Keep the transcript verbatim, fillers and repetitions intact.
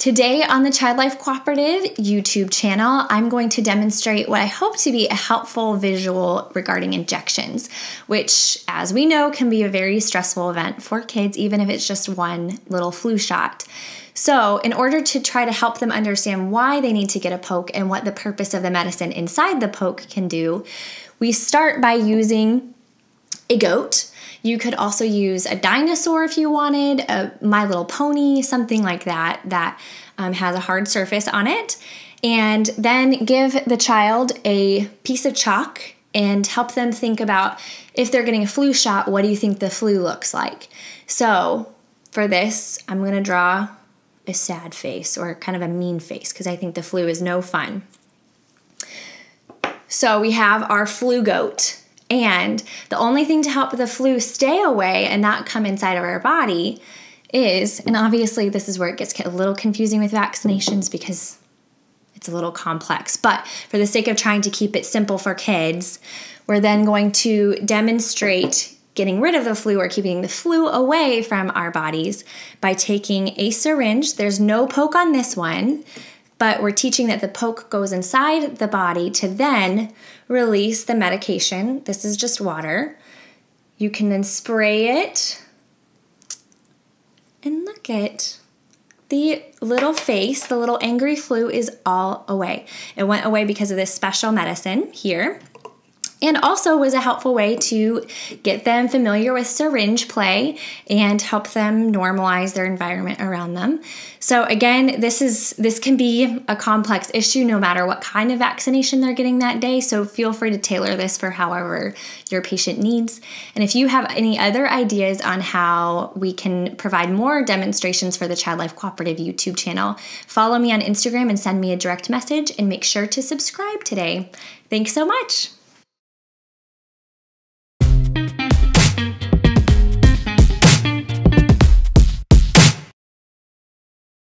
Today on the Child Life Cooperative YouTube channel, I'm going to demonstrate what I hope to be a helpful visual regarding injections, which, as we know, can be a very stressful event for kids, even if it's just one little flu shot. So in order to try to help them understand why they need to get a poke and what the purpose of the medicine inside the poke can do, we start by using a goat. You could also use a dinosaur if you wanted, a My Little Pony, something like that, that um, has a hard surface on it. And then give the child a piece of chalk and help them think about, if they're getting a flu shot, what do you think the flu looks like? So for this, I'm gonna draw a sad face or kind of a mean face because I think the flu is no fun. So we have our flu goat. And the only thing to help the flu stay away and not come inside of our body is, and obviously this is where it gets a little confusing with vaccinations because it's a little complex, but for the sake of trying to keep it simple for kids, we're then going to demonstrate getting rid of the flu or keeping the flu away from our bodies by taking a syringe. There's no poke on this one, but we're teaching that the poke goes inside the body to then release the medication. This is just water. You can then spray it. And look at the little face, the little angry flu is all away. It went away because of this special medicine here. And also was a helpful way to get them familiar with syringe play and help them normalize their environment around them. So again, this is this can be a complex issue no matter what kind of vaccination they're getting that day. So feel free to tailor this for however your patient needs. And if you have any other ideas on how we can provide more demonstrations for the Child Life Cooperative YouTube channel, follow me on Instagram and send me a direct message, and make sure to subscribe today. Thanks so much.